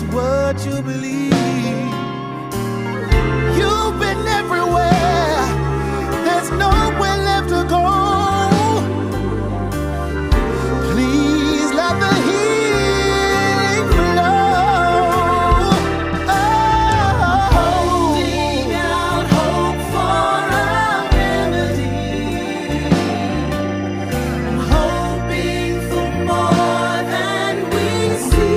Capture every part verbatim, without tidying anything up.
is what you believe. You've been everywhere, there's nowhere left to go. Please let the healing flow. Oh. Holding out hope for a remedy, I'm hoping for more than we see.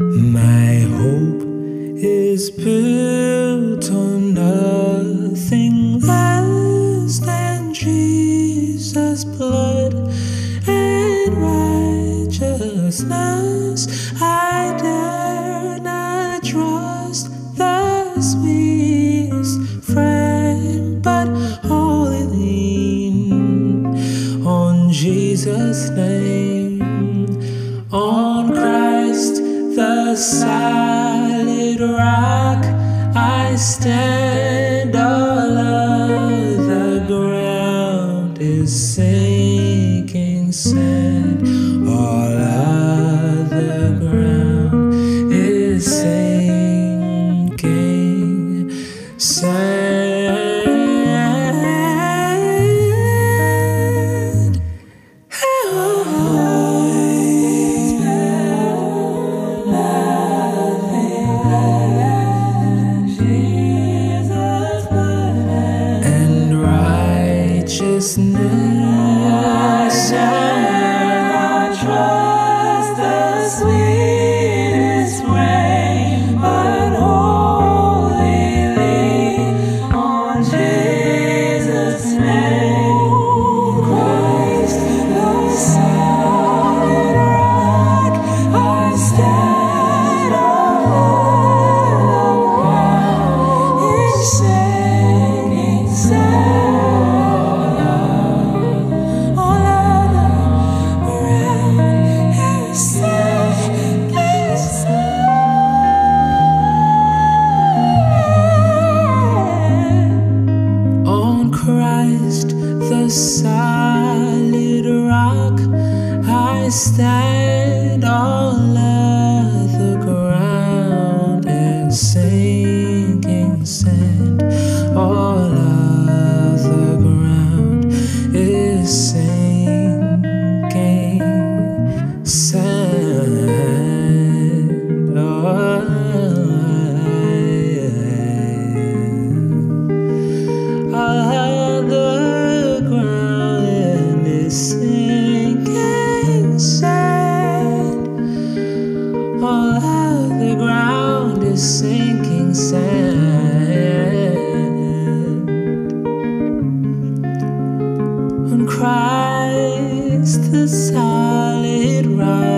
My hope is built on nothing less than Jesus' blood and righteousness. I dare not trust the sweetest friend, but wholly lean on Jesus' name, on Christ the solid rock I stand, all other ground is sinking sand, all other ground is sinking sand. Oh. Righteousness, I trust the sweetest rain, but wholly lean on Jesus' name, Christ the solid rock I stand on. Solid rock I stand, all other ground is sinking sand, all other ground is sinking sand. Oh, yeah. All sinking sand, all other ground is sinking sand. On Christ the solid rock